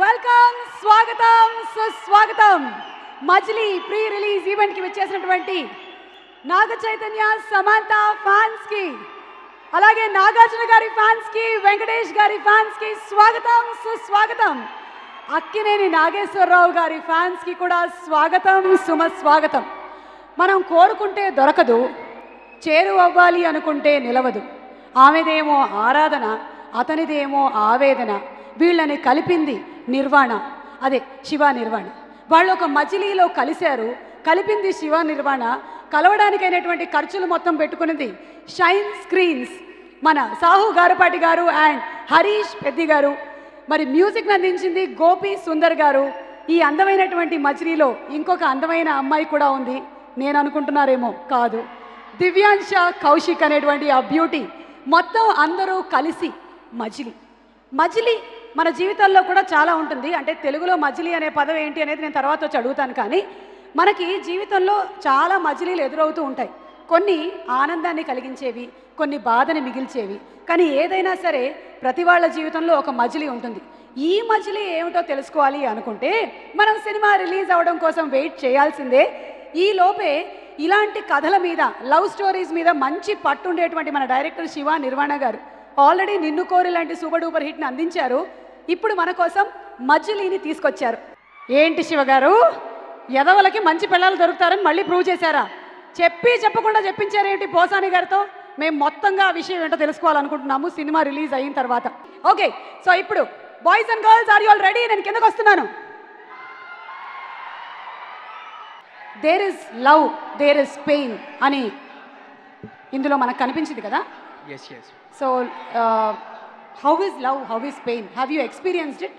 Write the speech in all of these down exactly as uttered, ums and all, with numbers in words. Welcome స్వాగతం సుస్వాగతం మజిలీ pre release event కి వచ్చేసినటువంటి నాగ చైతన్య సమంత ఫ్యాన్స్ కి అలాగే నాగార్జున గారి ఫ్యాన్స్ కి వెంకటేష్ గారి ఫ్యాన్స్ కి స్వాగతం సుస్వాగతం అక్కినేని నాగేశ్వరరావు గారి ఫ్యాన్స్ కి కూడా స్వాగతం సుమస్వాగతం మనం కోరుకుంటే దొరకదు చేరువవ్వాలి అనుకుంటే నిలవదు ఆమెదేమో ఆరాధన అతనిదేమో ఆవేదన వీళ్ళని కలిపింది నిర్వాణ అదే శివ నిర్వాణ వాళ్ళు ఒక మజిలీలో కలిశారు కలిపింది శివ నిర్వాణ కలవడానికైనటువంటి ఖర్చులు మొత్తం పెట్టుకున్నది షైన్ స్క్రీన్స్ మన సాహు గారపాటి గారు అండ్ హరీష్ పెద్ది గారు మరి మ్యూజిక్ని అందించింది గోపి సుందర్ గారు ఈ అందమైనటువంటి మజిలీలో ఇంకొక అందమైన అమ్మాయి కూడా ఉంది నేను అనుకుంటున్నారేమో కాదు దివ్యాంశ కౌశిక్ అనేటువంటి ఆ బ్యూటీ మొత్తం అందరూ కలిసి మజిలీ మజిలీ మన జీవితాల్లో కూడా చాలా ఉంటుంది అంటే తెలుగులో మజిలీ అనే పదం ఏంటి అనేది నేను తర్వాత వచ్చి అడుగుతాను కానీ మనకి జీవితంలో చాలా మజిలీలు ఎదురవుతూ ఉంటాయి కొన్ని ఆనందాన్ని కలిగించేవి కొన్ని బాధని మిగిల్చేవి కానీ ఏదైనా సరే ప్రతి వాళ్ళ జీవితంలో ఒక మజిలీ ఉంటుంది ఈ మజిలీ ఏమిటో తెలుసుకోవాలి అనుకుంటే మనం సినిమా రిలీజ్ అవ్వడం కోసం వెయిట్ చేయాల్సిందే ఈ లోపే ఇలాంటి కథల మీద లవ్ స్టోరీస్ మీద మంచి పట్టు ఉండేటువంటి మన డైరెక్టర్ శివ నిర్వాణ గారు ఆల్రెడీ నిన్ను కోరి లాంటి సూపర్ డూపర్ హిట్ని అందించారు ఇప్పుడు మన కోసం మజిలీని తీసుకొచ్చారు ఏంటి శివ గారు ఎదవలకి మంచి పిల్లలు దొరుకుతారని మళ్ళీ ప్రూవ్ చేశారా చెప్పి చెప్పకుండా చెప్పించారేంటి పోసాని గారితో మేము మొత్తంగా ఆ విషయం ఏంటో తెలుసుకోవాలనుకుంటున్నాము సినిమా రిలీజ్ అయిన తర్వాత ఓకే సో ఇప్పుడు boys and girls are you all ready నేను కిందకు వస్తున్నాను there is love there is pain అని ఇందులో మనకు కనిపించింది కదా so how is love how is pain have you experienced it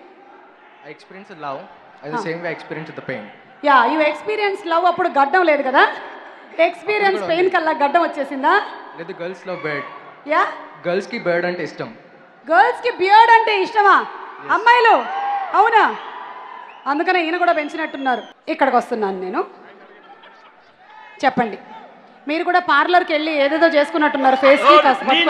I experience love at the same way I experience the pain yeah you experience love అప్పుడు గడ్డం లేదు కదా experience pain కల్లా గడ్డం వచ్చేసిందా లేదు girls love bird yeah girls కి bird అంటే ఇష్టం గర్ల్స్ కి బియర్డ్ అంటే ఇష్టమా అమ్మాయిలు అవునా అందుకనే ఈయన కూడా పెంచినట్టున్నారు ఇక్కడికి వస్తున్నాను నేను చెప్పండి మీరు కూడా పార్లర్కి వెళ్ళి ఏదేదో చేసుకున్నట్టున్నారు ఫేస్ కి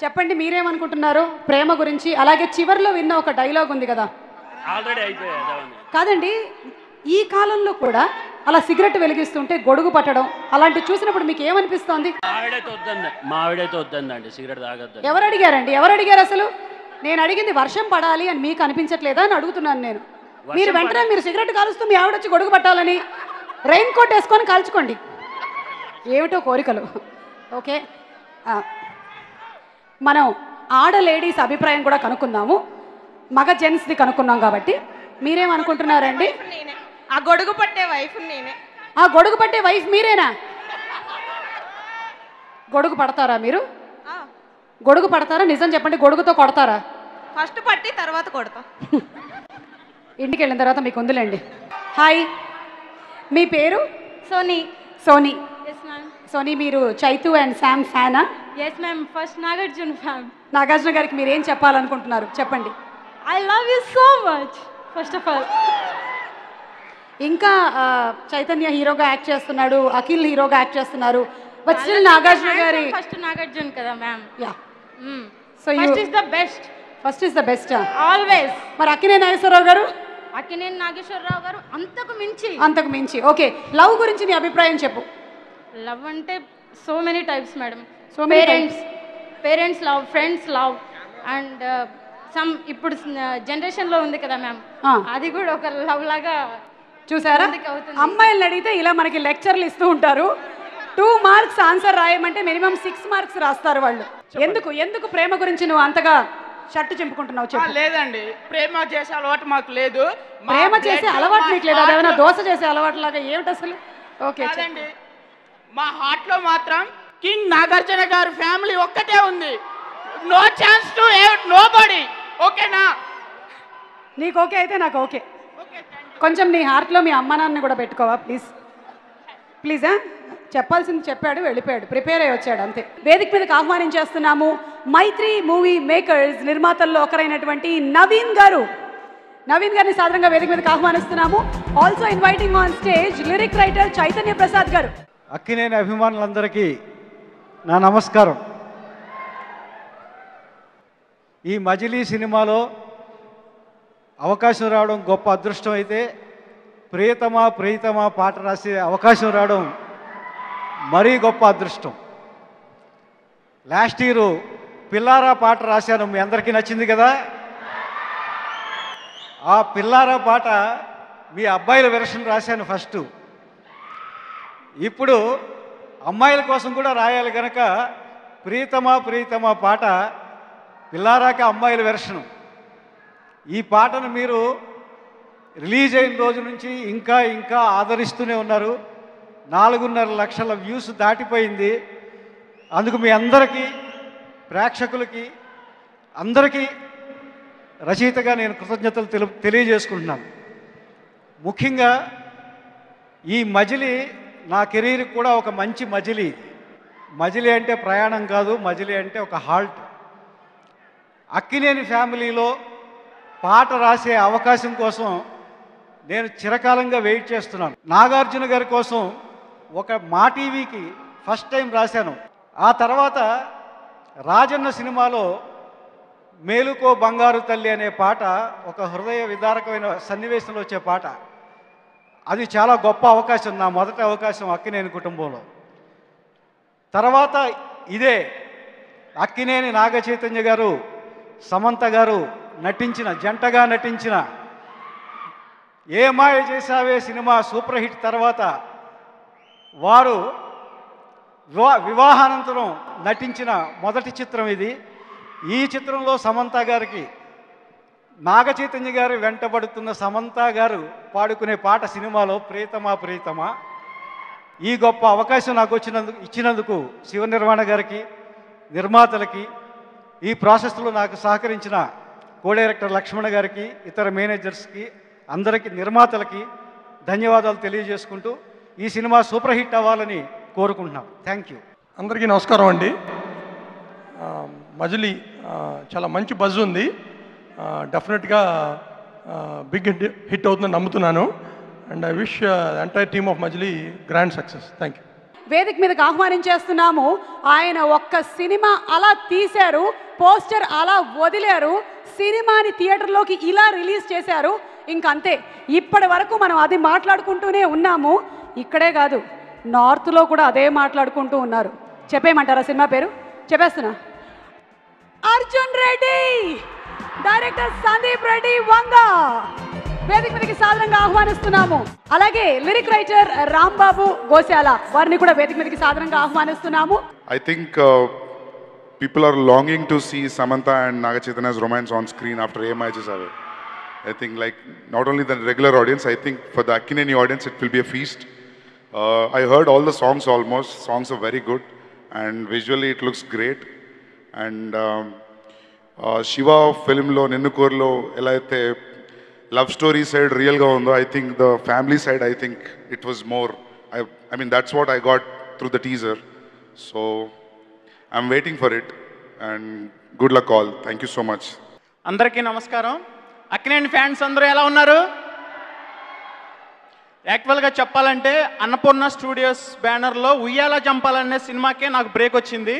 చెప్పండి మీరేమనుకుంటున్నారు ప్రేమ గురించి అలాగే చివరిలో విన్న ఒక డైలాగ్ ఉంది కదా కాదండి ఈ కాలంలో కూడా అలా సిగరెట్ వెలిగిస్తుంటే గొడుగు పట్టడం అలాంటి చూసినప్పుడు మీకు ఏమనిపిస్తోంది ఎవరు అడిగారండి ఎవరు అడిగారు అసలు నేను అడిగింది వర్షం పడాలి అని మీకు అనిపించట్లేదా అని అడుగుతున్నాను నేను మీరు వెంటనే మీరు సిగరెట్ కాలుస్తూ మీ ఆవిడొచ్చి గొడుగు పట్టాలని రెయిన్ కోట్ వేసుకొని కాల్చుకోండి ఏమిటో కోరికలు ఓకే మనం ఆడ లేడీస్ అభిప్రాయం కూడా కనుక్కుందాము మగ జెంట్స్ది కనుక్కున్నాం కాబట్టి మీరేమనుకుంటున్నారండి ఆ గొడుగు పట్టే వైఫ్ నేనే ఆ గొడుగు పట్టే వైఫ్ మీరేనా గొడుగు పడతారా మీరు గొడుగు పడతారా నిజం చెప్పండి గొడుగుతో కొడతారా ఫస్ట్ పట్టి తర్వాత కొడతా ఇంటికి వెళ్ళిన తర్వాత మీకు ఉందిలేండి హాయ్ మీ పేరు సోనీ సోనీ సోనీ మీరు చైతు అండ్ శామ్ ఫ్యానా yes ma'am first Nagarjuna fan Nagarjuna గారికి మీరు ఏం చెప్పాలనుకుంటున్నారు చెప్పండి I love you so much first of all ఇంకా చైతన్య హీరోగా యాక్ట్ చేస్తున్నాడు అఖిల్ హీరోగా యాక్ట్ చేస్తున్నారు బట్ స్టిల్ నాగార్జున గారి ఫస్ట్ నాగార్జున కదా ma'am yeah so first is the best first is the best always మరి అఖిలే నాగేశ్వరరావు గారు అఖినేని నాగేశ్వరరావు గారు అంతకు మించి అంతకు మించి ఓకే లవ్ గురించి నీ అభిప్రాయం చెప్పు లవ్ అంటే so many types madam so parents parents love friends love and some ఇప్పుడు జనరేషన్లో ఉంది కదా మ్యామ్ అది కూడా ఒక లవ్ లాగా చూసారా అమ్మాయిలు అడిగితే ఇలా మనకి లెక్చర్లు ఇస్తూ ఉంటారు టూ మార్క్స్ ఆన్సర్ రాయమంటే మినిమం సిక్స్ మార్క్స్ రాస్తారు వాళ్ళు ఎందుకు ఎందుకు ప్రేమ గురించి నువ్వు అంతగా షర్టు చెంపుకుంటున్నావు లేదండి ప్రేమ చేసే అలవాటు మాకు లేదు ప్రేమ చేసే అలవాటు మీకు లేదు అదేమైనా దోశ చేసే అలవాటు లాగా ఏమిటి అసలు ఓకే అండి మా హార్ట్ లో మాత్రం కింగ్ నాగార్జున గారు ఫ్యామిలీ ఒక్కటే ఉంది no chance to nobody ఓకేనా నీకు ఓకే అయితే నాకు ఓకే కొంచెం నీ హార్ట్లో మీ అమ్మ నాన్నని కూడా పెట్టుకోవా ప్లీజ్ ప్లీజా చెప్పాల్సింది చెప్పాడు వెళ్ళిపోయాడు ప్రిపేర్ అయ్యి వచ్చాడు అంతే వేదిక మీదకి ఆహ్వానించేస్తున్నాము మైత్రి మూవీ మేకర్స్ నిర్మాతల్లో ఒకరైనటువంటి నవీన్ గారు నవీన్ గారిని సాధారణంగా వేదిక మీదకి ఆహ్వానిస్తున్నాము also inviting on stage lyric writer Chaitanya Prasad గారు అక్కినేని అభిమానులందరికీ నా నమస్కారం ఈ మజిలీ సినిమాలో అవకాశం రావడం గొప్ప అదృష్టం అయితే ప్రియతమా ప్రియతమా పాట రాసే అవకాశం రావడం మరీ గొప్ప అదృష్టం. లాస్ట్ ఇయర్ పిల్లారా పాట రాశాను, మీ అందరికీ నచ్చింది కదా. ఆ పిల్లారా పాట మీ అబ్బాయిల వెర్షన్ రాశాను ఫస్ట్. ఇప్పుడు అమ్మాయిల కోసం కూడా రాయాలి కనుక ప్రీతమా ప్రీతమా పాట పిల్లారాక అమ్మాయిల వెర్షను. ఈ పాటను మీరు రిలీజ్ అయిన రోజు నుంచి ఇంకా ఇంకా ఆదరిస్తూనే ఉన్నారు. నాలుగున్నర లక్షల వ్యూస్ దాటిపోయింది. అందుకు మీ అందరికీ, ప్రేక్షకులకి, అందరికీ రచయితగా నేను కృతజ్ఞతలు తెలు తెలియజేసుకుంటున్నాను. ముఖ్యంగా ఈ మజిలీ నా కెరీర్ కూడా ఒక మంచి మజిలీ. మజిలీ అంటే ప్రయాణం కాదు, మజిలీ అంటే ఒక హాల్ట్. అక్కినేని ఫ్యామిలీలో పాట రాసే అవకాశం కోసం నేను చిరకాలంగా వెయిట్ చేస్తున్నాను. నాగార్జున గారి కోసం ఒక మా టీవీకి ఫస్ట్ టైం రాశాను. ఆ తర్వాత రాజన్న సినిమాలో మేలుకో బంగారు తల్లి అనే పాట ఒక హృదయ విదారకమైన సన్నివేశంలో వచ్చే పాట. అది చాలా గొప్ప అవకాశం, నా మొదటి అవకాశం అక్కినేని కుటుంబంలో. తర్వాత ఇదే అక్కినేని నాగ చైతన్య గారు, సమంత గారు నటించిన, జంటగా నటించిన Ye Maaya Chesave cinema super hit తర్వాత వారు వివాహానంతరం నటించిన మొదటి చిత్రం ఇది. ఈ చిత్రంలో సమంత గారికి, నాగ చైతన్య గారు వెంటబడుతున్న సమంత గారు పాడుకునే పాట సినిమాలో ప్రీతమా ప్రీతమా. ఈ గొప్ప అవకాశం నాకు వచ్చినందుకు ఇచ్చినందుకు శివ నిర్వాణ గారికి, నిర్మాతలకి, ఈ ప్రాసెస్లో నాకు సహకరించిన కో డైరెక్టర్ లక్ష్మణ గారికి, ఇతర మేనేజర్స్కి, అందరికీ, నిర్మాతలకి ధన్యవాదాలు తెలియజేసుకుంటూ ఈ సినిమా సూపర్ హిట్ అవ్వాలని కోరుకుంటున్నాను. Thank you. అందరికీ నమస్కారం అండి. మజిలీ చాలా మంచి బజ్ ఉంది. డెఫినెట్గా బిగ్ హిట్ హిట్ అవుతుందని నమ్ముతున్నాను. And I wish the entire team of Majili grand success. Thank you. వేదిక మీదకి ఆహ్వానించేస్తున్నాము. ఆయన ఒక్క సినిమా అలా తీశారు, పోస్టర్ అలా వదిలారు, సినిమాని థియేటర్లోకి ఇలా రిలీజ్ చేశారు. ఇంకంతే. ఇప్పటి వరకు మనం అది మాట్లాడుకుంటూనే ఉన్నాము. ఇక్కడే కాదు, నార్త్లో కూడా అదే మాట్లాడుకుంటూ ఉన్నారు. చెప్పేయమంటారా సినిమా పేరు? చెప్పేస్తున్నా. అర్జున్ రెడ్డి, డైరెక్టర్ సందీప్ రెడ్డి వంగ వేదిక మీదకి సాధారణంగా ఆహ్వానిస్తున్నాము. అలాగే లిరిక్ రైటర్ రాంబాబు గోశాల వారిని కూడా వేదిక మీదకి సాధారణంగా ఆహ్వానిస్తున్నాము. I think people are longing to see Samantha and Naga Chaitanya's romance on screen after ages away. I think like not only the regular audience, I think for the Akkineni audience it will be a feast. I heard all the songs, almost songs are very good and visually it looks great. And Shiva ఫిల్మ్లో నిన్నుకూరులో ఎలా అయితే love story side రియల్గా ఉందో, I think the family side I think it was more. I I mean that's what I got through the teaser. So I'm waiting for it and good luck all. Thank you so much. అందరికీ నమస్కారం. Akkineni fans అందరూ ఎలా ఉన్నారు? యాక్చువల్గా చెప్పాలంటే Annapurna studios బ్యానర్లో ఉయ్యాల జంపాలనే సినిమాకే నాకు బ్రేక్ వచ్చింది.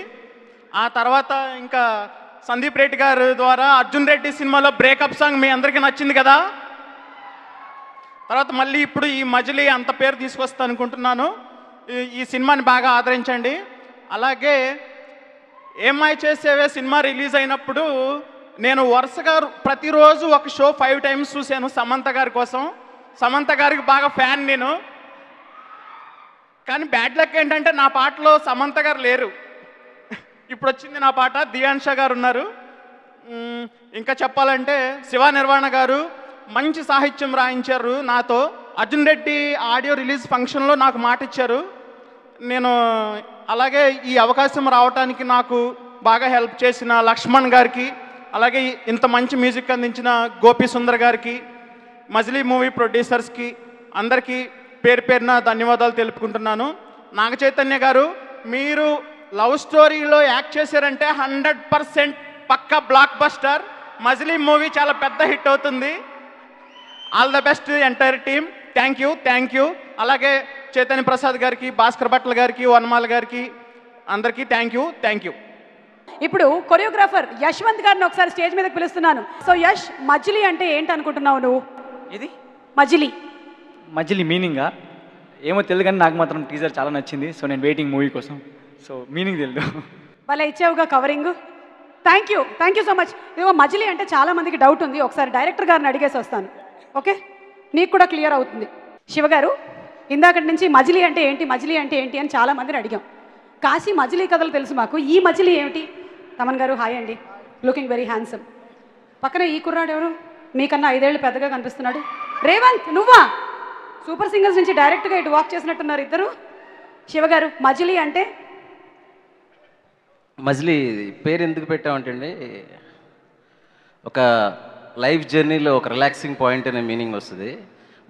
ఆ తర్వాత ఇంకా సందీప్ రెడ్డి గారి ద్వారా అర్జున్ రెడ్డి సినిమాలో బ్రేకప్ సాంగ్ మీ అందరికీ నచ్చింది కదా. తర్వాత మళ్ళీ ఇప్పుడు ఈ మజిలీ అంత పేరు తీసుకొస్తా అనుకుంటున్నాను. ఈ సినిమాని బాగా ఆదరించండి. అలాగే ఏమై చేసేవే సినిమా రిలీజ్ అయినప్పుడు నేను వరుసగా ప్రతిరోజు ఒక షో ఫైవ్ టైమ్స్ చూశాను సమంత గారి కోసం. సమంత గారికి బాగా ఫ్యాన్ నేను. కానీ బ్యాడ్ లక్ ఏంటంటే నా పాటలో సమంత గారు లేరు. ఇప్పుడు వచ్చింది నా పాట, దివ్యాన్ష గారు ఉన్నారు. ఇంకా చెప్పాలంటే శివ నిర్వాణ గారు మంచి సాహిత్యం రాయించారు నాతో. అర్జున్ రెడ్డి ఆడియో రిలీజ్ ఫంక్షన్లో నాకు మాట ఇచ్చారు. నేను అలాగే ఈ అవకాశం రావడానికి నాకు బాగా హెల్ప్ చేసిన లక్ష్మణ్ గారికి, అలాగే ఇంత మంచి మ్యూజిక్ అందించిన గోపి సుందర్ గారికి, మజిలీ మూవీ ప్రొడ్యూసర్స్కి అందరికీ పేరు పేరున ధన్యవాదాలు తెలుపుకుంటున్నాను. నాగ చైతన్య గారు, మీరు లవ్ స్టోరీలో యాక్ట్ చేశారంటే హండ్రెడ్ పర్సెంట్ పక్కా బ్లాక్ బస్టర్. మజిలీ మూవీ చాలా పెద్ద హిట్ అవుతుంది. All the best entire team. Thank you. Thank you. అలాగే చైతన్య ప్రసాద్ గారికి, భాస్కర్ భట్ల గారికి, వనమాల గారికి, అందరికీ థ్యాంక్ యూ. Thank you. ఇప్పుడు కొరియోగ్రాఫర్ యశ్వంత్ గారిని ఒకసారి స్టేజ్ మీదకి పిలుస్తున్నాను. సో యష్, మజిలీ అంటే ఏంటి అనుకుంటున్నావు నువ్వు? ఇది మజిలీ. మజిలీ మీనింగా ఏమో తెలియదు కానీ నాకు మాత్రం టీజర్ చాలా నచ్చింది. సో నేను వెయిటింగ్ మూవీ కోసం. సో మీనింగ్ తెలియదు. భలే ఇచ్చావుగా covering. Thank you, thank you so much. ఇదిగో మజిలీ అంటే చాలా మందికి డౌట్ ఉంది. ఒకసారి డైరెక్టర్ గారిని అడిగేసి వస్తాను. ఓకే, నీకు కూడా క్లియర్ అవుతుంది. శివగారు, ఇందాకటి నుంచి మజిలీ అంటే ఏంటి, మజిలీ అంటే ఏంటి అని చాలా మందిని అడిగాం. కాశీ మజిలీ కథలు తెలుసు మాకు. ఈ మజిలీ ఏమిటి? తమన్ గారు హాయ్ అండి, లుకింగ్ వెరీ హ్యాండ్సమ్. పక్కన ఈ కుర్రాడు ఎవరు? మీకన్నా ఐదేళ్ళు పెద్దగా కనిపిస్తున్నాడు. రేవంత్, నువ్వా? సూపర్ సింగర్స్ నుంచి డైరెక్ట్గా ఇటు వాక్ చేసినట్టున్నారు ఇద్దరు. శివగారు, మజిలీ అంటే? మజిలీ పేరు ఎందుకు పెట్టామంటండి, ఒక లైఫ్ జర్నీలో ఒక రిలాక్సింగ్ పాయింట్ అనే మీనింగ్ వస్తుంది.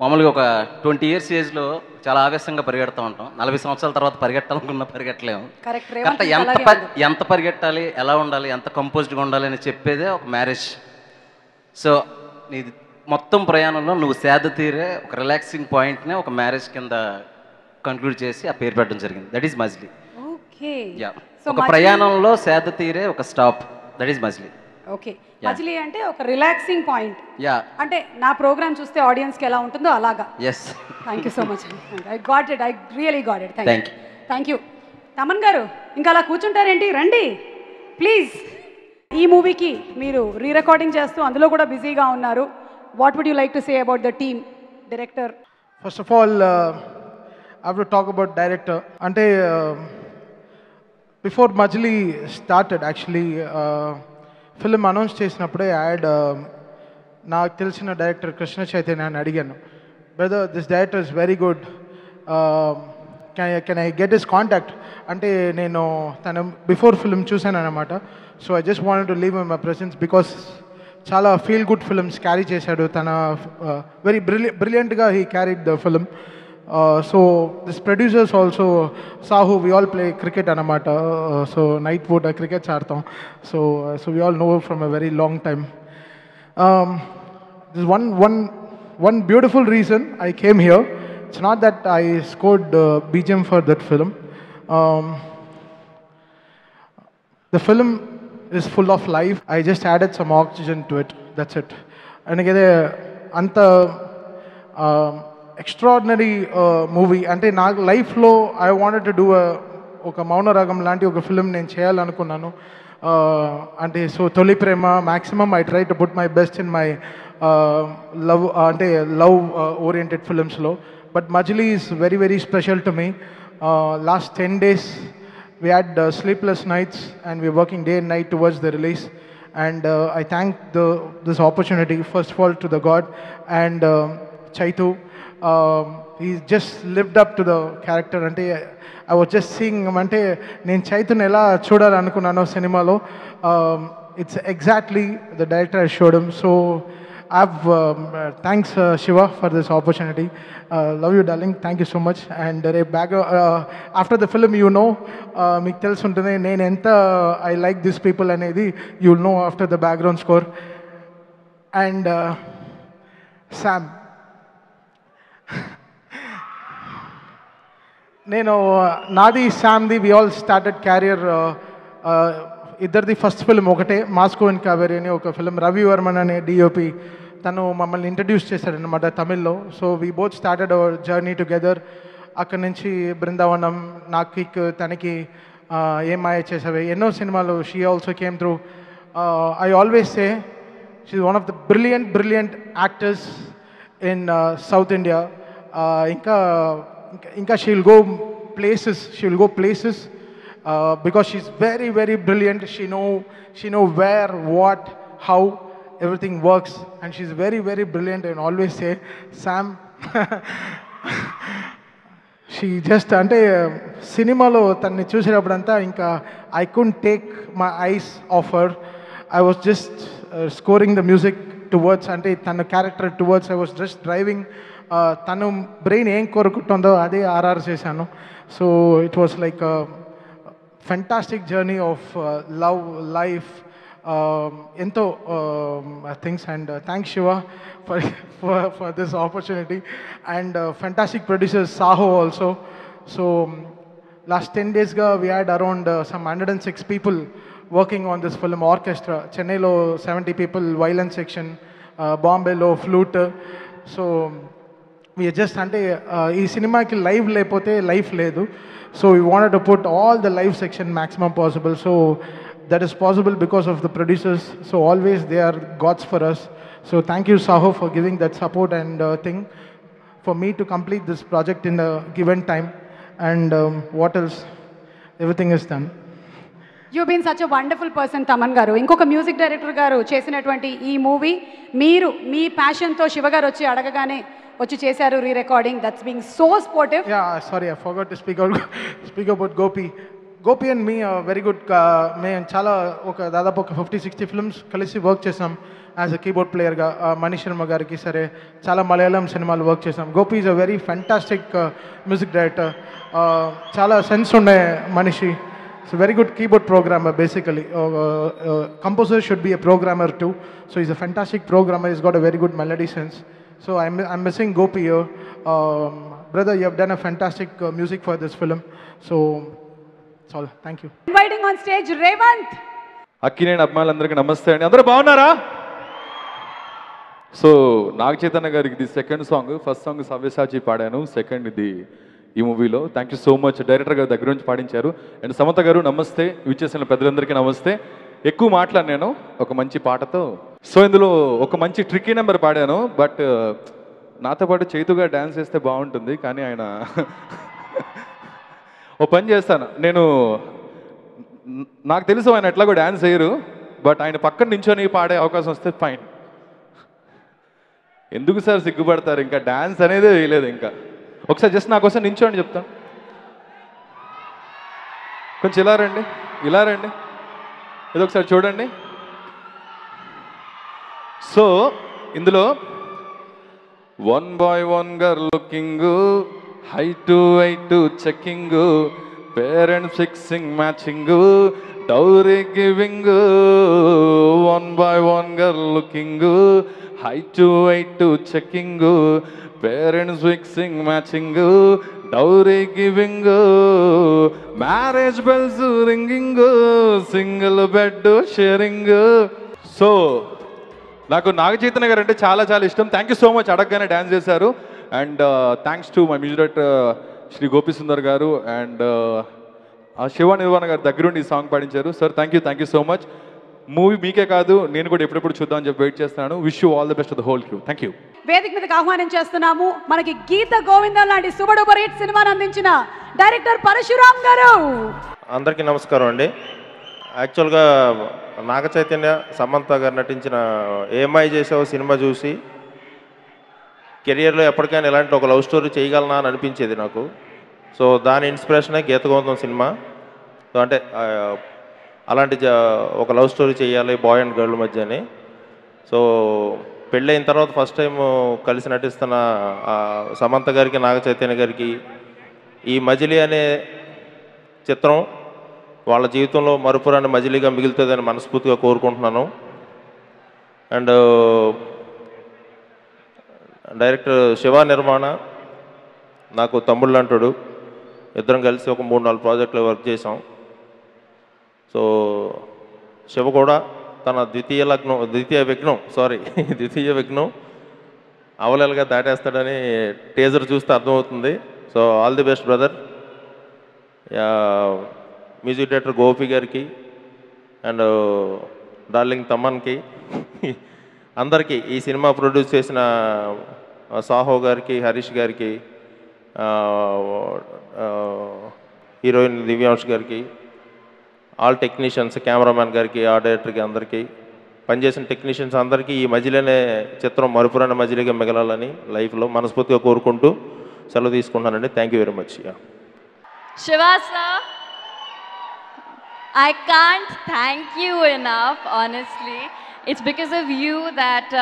మామూలుగా ఒక ట్వంటీ ఇయర్స్ ఏజ్లో చాలా ఆవేశంగా పరిగెడుతూ ఉంటాం. నలభై సంవత్సరాల తర్వాత పరిగెట్టాలనుకున్న పరిగెట్టలేము. కరెక్ట్. ఎంత ఎంత పరిగెట్టాలి, ఎలా ఉండాలి, ఎంత కంపోజ్డ్గా ఉండాలి అని చెప్పేదే ఒక మ్యారేజ్. సో నీ మొత్తం ప్రయాణంలో నువ్వు సేద తీరే ఒక రిలాక్సింగ్ పాయింట్నే ఒక మ్యారేజ్ కింద కంక్లూడ్ చేసి ఆ పేరు పెట్టడం జరిగింది. That is Majili. ఓకే, ఒక ప్రయాణంలో సేద తీరే ఒక stop, that is Majili. Okay, Majili అంటే ఒక రిలాక్సింగ్ పాయింట్. యా, అంటే నా ప్రోగ్రామ్ చూస్తే ఆడియన్స్ కి ఎలా ఉంటుందో అలాగా. yes, thank you so much. I got it, I really got it. thank, thank you. you thank you Thaman గారు, ఇంకా అలా కూర్చుంటారేంటి, రండి ప్లీజ్. ఈ మూవీకి మీరు రీ రికార్డింగ్ చేస్తూ అందులో కూడా బిజీగా ఉన్నారు. What would you like to say about the team, director? First of all I would talk about director. అంటే before Majili started, actually film announce చేసినప్పుడే యాడ్ నాకు తెలిసిన డైరెక్టర్ కృష్ణ చైతన్య అని అడిగాను, brother this director is very good, can I get his contact అంటే, నేను తను బిఫోర్ ఫిలిం చూశాను అనమాట. So I just wanted to leave my presence because చాలా ఫీల్ గుడ్ ఫిలిమ్స్ క్యారీ చేశాడు తన. వెరీ బ్రిలి బ్రిలియంట్గా he carried the film. So this producers also, Sahu, we all play cricket అనమాట. సో నైట్ పూట క్రికెట్స్ ఆడతాం. So so we all know from a very long time. This one one one beautiful reason I came here. It's not that I scored BGM for that film. The film is full of life. I just added some oxygen to it, that's it. అందుకైతే అంత extraordinary movie అంటే నాకు లైఫ్లో I wanted to do ఒక మౌన రాగం లాంటి ఒక ఫిలిం నేను చేయాలనుకున్నాను. అంటే so Tholi Prema maximum I try to put my best in my love, అంటే లవ్ ఓరియంటెడ్ ఫిలిమ్స్లో. But Majili is very very special to me. Last ten days we had sleepless nights and we working day and night towards the release. And I thank the this opportunity first of all to the god and Chaitu. Um, he just lived up to the character. And I was just seeing him. Ante nen Chaitanya ela chudalanukunnano cinema lo. It's exactly the director I showed him. So I've um, uh, thanks uh, Shiva for this opportunity. Uh, love you darling, thank you so much. And uh, back uh, after the film, you know, meek telusuntade nen enta I like these people anedi you'll know after the background score. And uh, Sam, నేను నాది శామ్ది we all started career. ఇద్దరిది first film ఒకటే, Moscow and Kaveri అని ఒక film. Ravi Varman అనే DOP తను మమ్మల్ని ఇంట్రడ్యూస్ చేశాడనమాట తమిళ్లో. So we both started our journey together. అక్కడి నుంచి బృందావనం, నాకి తనకి ఏం మాయ చేసేవి ఎన్నో సినిమాలు. She also came through. I always say she one of the brilliant brilliant actors in South India. ఇంకా ఇంకా she will go places, she will go places because she is very very brilliant. She know she know where what how everything works and she is very very brilliant. And always say Sam, she just అంటే సినిమాలో తనని చూసేటప్పుడంతా ఇంకా I couldn't take my eyes off her. I was just scoring the music towards, అంటే తన character towards. I was just driving. తను brain ఏం కోరుకుంటుందో అదే ఆర్ఆర్ చేశాను. So it was like fantastic journey of love, life, ఎంతో things. And thanks Shiva for for this opportunity and fantastic producers Saaho also. So last ten డేస్గా we had around some hundred and six people working on this film, orchestra, Chennai seventy people, violin section, uh, Bombay lo flute. So we are just ante ee cinema ki live lepothe life ledu. So we wanted to put all the live section maximum possible. So that is possible because of the producers. So always they are gods for us. So thank you, Sahu, for giving that support and uh, thing for me to complete this project in a given time. And um, what else? Everything is done. You've been such a wonderful person, Taman garu. Inkoka music director garu chesinatvanti ee movie meeru mee passion tho Shiva garu vachi adagagane vachi chesaru re-recording. That's being so supportive. Yeah, sorry, I forgot to speak out speak about Gopi. Gopi and me are very good. Main chala oka dadapu oka fifty sixty films kalisi work chesam as a keyboard player ga. Manish Sharma garu ki sare chala Malayalam cinema lo work chesam. Gopi is a very fantastic uh, music director. Uh, chala sense unne Manishi. It's a very good keyboard programmer, basically. Uh, uh, uh, composer should be a programmer too. So he's a fantastic programmer. He's got a very good melody sense. So I'm, I'm missing Gopi here. Um, brother, you have done a fantastic uh, music for this film. So that's all. Thank you. Inviting on stage, Revanth. Akkineni Abhimanulandariki namaste andi. Andaru bagunnara? So Naga Chaitanya gariki the second song. First song is Savyasachi Padanu. Second the ఈ మూవీలో thank you so much director గారు దగ్గర నుంచి పాడించారు. And Samantha గారు నమస్తే, విచ్చేసిన పెద్దలందరికీ నమస్తే. ఎక్కువ మాట్లాడి నేను ఒక మంచి పాటతో, సో ఇందులో ఒక మంచి ట్రిక్కీ నెంబర్ పాడాను. బట్ నాతో పాటు చైతుగా డ్యాన్స్ చేస్తే బాగుంటుంది, కానీ ఆయన ఓ పని చేస్తాను నేను, నాకు తెలుసు ఆయన ఎట్లాగో డ్యాన్స్ చేయరు, బట్ ఆయన పక్కన నించొని పాడే అవకాశం వస్తే ఫైన్. ఎందుకు సార్ సిగ్గుపడతారు, ఇంకా డ్యాన్స్ అనేది వేయలేదు ఇంకా. ఒకసారి జస్ట్ నా కోసం నించోండి చెప్తాను. కొంచెం ఇలా రండి, ఇలా రండి, ఇది ఒకసారి చూడండి. సో ఇందులో one boy one girl looking, high to high to checking, parent fixing matching, dowry giving. One boy one girl looking, high to high to checking, parents fixing matching, dowry giving, marriage bells ringing, single bed sharing. So నాకు నాగ చైతన్య గారు అంటే చాలా చాలా ఇష్టం. Thank you so much, అడగగానే dance చేశారు. And thanks to my music director Shri Gopi Sundar గారు and Shiva Nirvana గారు దగ్గరుండి ఈ సాంగ్ పాడించారు. Sir thank you, thank you so much. Movie మీకే కాదు, నేను కూడా ఎప్పుడెప్పుడు చూద్దామని చెప్పి వెయిట్ చేస్తున్నాను. Wish you all the best of the whole crew. Thank you. వేదిక మీదకి ఆహ్వానం చేస్తున్నాము మనకి గీత గోవింద లాంటి సూపర్ డూపర్ హిట్ సినిమాను అందించిన డైరెక్టర్ పరశురామ్ గారు. అందరికీ నమస్కారం అండి. యాక్చువల్గా నాగ చైతన్య సమంత గారు నటించిన ఏమై చేసావు సినిమా చూసి కెరియర్లో ఎప్పటికైనా ఇలాంటి ఒక లవ్ స్టోరీ చేయగలనా అని అనిపించేది నాకు. సో దాని ఇన్స్పిరేషనే గీత గోవిందం సినిమా. అంటే అలాంటి ఒక లవ్ స్టోరీ చేయాలి బాయ్ అండ్ గర్ల్ మధ్య అని. సో పెళ్ళైన తర్వాత ఫస్ట్ టైం కలిసి నటిస్తున్న సమంత గారికి నాగ చైతన్య గారికి ఈ మజిలీ అనే చిత్రం వాళ్ళ జీవితంలో మరుపురాని మజిలీగా మిగులుతుందని మనస్ఫూర్తిగా కోరుకుంటున్నాను. అండ్ డైరెక్టర్ శివ నిర్మాణ నాకు తమ్ముళ్ళు అంటాడు. ఇద్దరం కలిసి ఒక మూడు నాలుగు ప్రాజెక్టులు వర్క్ చేసాం. సో శివ కూడా తన ద్వితీయ లగ్నం ద్వితీయ విఘ్నం సారీ ద్వితీయ విఘ్నం అవలలుగా దాటేస్తాడని టేజర్ చూస్తే అర్థమవుతుంది. So all the best brother. Music director Gopi గారికి అండ్ డార్లింగ్ తమన్కి అందరికీ, ఈ సినిమా ప్రొడ్యూస్ చేసిన సాహో గారికి, హరీష్ గారికి, హీరోయిన్ దివ్యాంష్ గారికి, ఆల్ టెక్నీషియన్స్, కెమెరామ్యాన్ గారికి, ఆ డైరెక్టర్కి, అందరికీ పనిచేసిన టెక్నీషియన్స్ అందరికీ ఈ మజిలీనే చిత్రం మరుపురాని మజిలీగా మిగలాలని లైఫ్లో మనస్ఫూర్తిగా కోరుకుంటూ సెలవు తీసుకుంటానండి. Thank you very much. Shiva sir, I can't thank you enough honestly. It's because of you that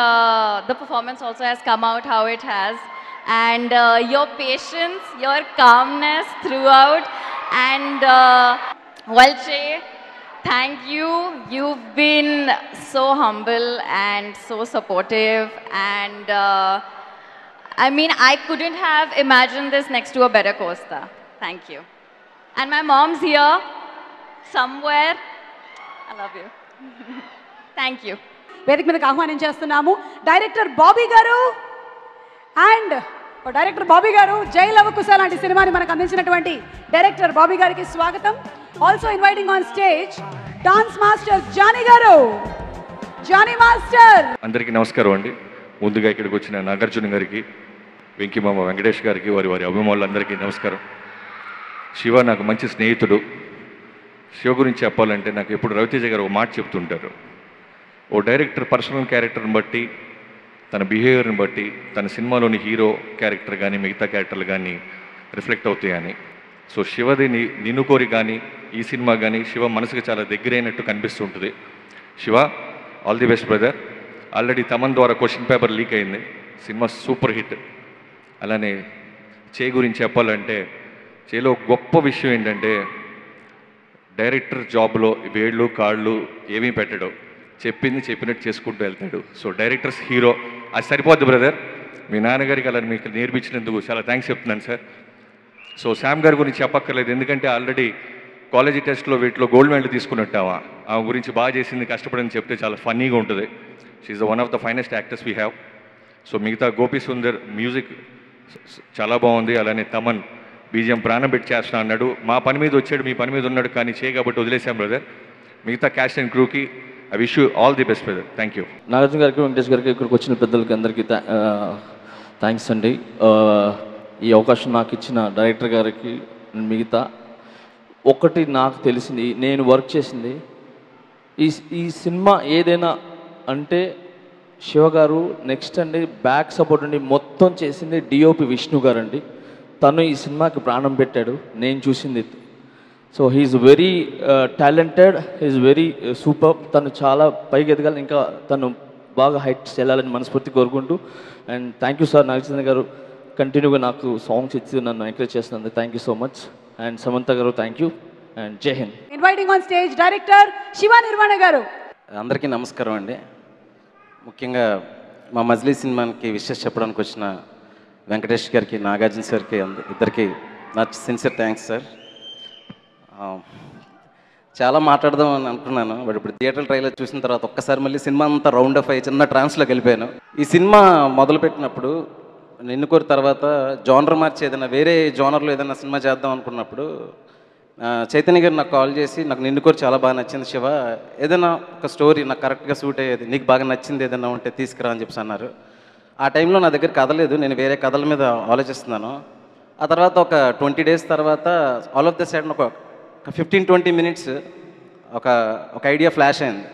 the performance also has come out how it has. And uh, your patience, your calmness throughout, and uh, well, Che, thank you. You've been so humble and so supportive, and uh, I mean, I couldn't have imagined this next to a better Costa. Thank you. And my mom's here somewhere. I love you. Thank you. Vedik Medak Ahwanin Chestunamu, Director Bobby Garu and Director Bobby Garu, Jai Lava Kusala anti cinema ni manaku andinchinaatuvanti Director Bobby Gariki swagatam. Also inviting on stage Dance Master Johnny Garu. Johnny Master. Andariki namaskaram andi. Munduga ikkadiki vachina Nagarjuna gariki, Venki Mama Venkatesh gariki, vari vari abhimanulandariki namaskaram. Shiva naaku manchi sneehitudu. Shiva gurinchi cheppalante naaku eppudu Raviteja garu oka maata cheptuntaru. ఓ director personal క్యారెక్టర్ని బట్టి తన బిహేవియర్ని బట్టి తన సినిమాలోని hero character కానీ మిగతా క్యారెక్టర్లు కానీ రిఫ్లెక్ట్ అవుతాయని. సో శివది నిన్ను కోరి కానీ ఈ సినిమా కానీ శివ మనసుకు చాలా దగ్గరైనట్టు కనిపిస్తుంటుంది. Shiva, all the best brother. Already Thaman ద్వారా క్వశ్చన్ పేపర్ లీక్ అయింది, సినిమా సూపర్ హిట్. అలానే చే గురించి చెప్పాలంటే చేలో గొప్ప విషయం ఏంటంటే డైరెక్టర్ జాబ్లో వేళ్ళు కాళ్ళు ఏమీ పెట్టడు, చెప్పింది చెప్పినట్టు చేసుకుంటూ వెళ్తాడు. సో డైరెక్టర్స్ హీరో అది సరిపోద్ది బ్రదర్. మీ నాన్నగారికి అలా మీకు నేర్పించినందుకు చాలా థ్యాంక్స్ చెప్తున్నాను సార్. సో శామ్ గారి గురించి చెప్పక్కర్లేదు, ఎందుకంటే ఆల్రెడీ కాలేజీ టెస్ట్లో వీటిలో గోల్డ్ మెడల్ తీసుకున్నట్టావా. ఆమె గురించి బాగా చేసింది కష్టపడని చెప్తే చాలా ఫన్నీగా ఉంటుంది. She's one of the finest actors we have. So మిగతా గోపి సుందర్ మ్యూజిక్ చాలా బాగుంది. అలానే తమన్ బీజిఎం ప్రాణం పెట్టి చేస్తున్నా అన్నాడు. మా పని మీద వచ్చాడు, మీ పని మీద ఉన్నాడు, కానీ చేయబట్టి వదిలేశాం బ్రదర్. మిగతా క్యాస్ట్ అండ్ క్రూకి I wish you all the best, brother. Thank you. Nagarjuna gariki, Venkatesh gariki, ikkadiki vachina peddalaki andariki thanks andi. Ee avakasham naaku ichina director gariki, migitha okati naaku telisindi, nenu work chesindi ee ee cinema edaina ante Shiva garu next andi back support andi mottham chesindi D O P Vishnu garu andi. Tanu ee cinema ki pranam pettadu, nenu chusindi. So he's very talented, he's very super. తను చాలా పైకి ఎదగాలని, ఇంకా తను బాగా heights వెళ్ళాలని మనస్ఫూర్తి కోరుకుంటూ. And thank you sir, Naga Chaitanya గారు కంటిన్యూగా నాకు సాంగ్స్ ఇచ్చి నన్ను ఎంకరేజ్ చేస్తున్నందు thank you so much. And Samantha గారు thank you and Jai Hind. Inviting on stage director Shiva Nirvana గారు. అందరికీ నమస్కారం అండి. ముఖ్యంగా మా మజిలీ సినిమాకి విషెస్ చెప్పడానికి వచ్చిన వెంకటేష్ గారికి, నాగార్జున సార్కి, ఇద్దరికి నా సిన్సియర్ థ్యాంక్స్ సార్. చాలా మాట్లాడదాం అని అనుకున్నాను, బట్ ఇప్పుడు థియేటర్ ట్రైలర్ చూసిన తర్వాత ఒక్కసారి మళ్ళీ సినిమా అంతా రౌండ్ అప్ అయ్యి చిన్న ట్రాన్స్లోకి వెళ్ళిపోయాను. ఈ సినిమా మొదలుపెట్టినప్పుడు నిన్ను కోరి తర్వాత జానర్ మార్చి ఏదైనా వేరే జానర్లో ఏదైనా సినిమా చేద్దాం అనుకున్నప్పుడు చైతన్య గారు నాకు కాల్ చేసి, నాకు నిన్ను కోరి చాలా బాగా నచ్చింది శివ, ఏదైనా ఒక స్టోరీ నాకు కరెక్ట్గా సూట్ అయ్యేది, నీకు బాగా నచ్చింది ఏదైనా ఉంటే తీసుకురా అని చెప్పి అన్నారు. ఆ టైంలో నా దగ్గర కథలేదు, నేను వేరే కథల మీద ఆలోచిస్తున్నాను. ఆ తర్వాత ఒక ట్వంటీ డేస్ తర్వాత ఆల్ ఆఫ్ ద సడన్ ఒక ఫిఫ్టీన్ ట్వంటీ మినిట్స్ ఒక ఒక ఐడియా ఫ్లాష్ అయింది.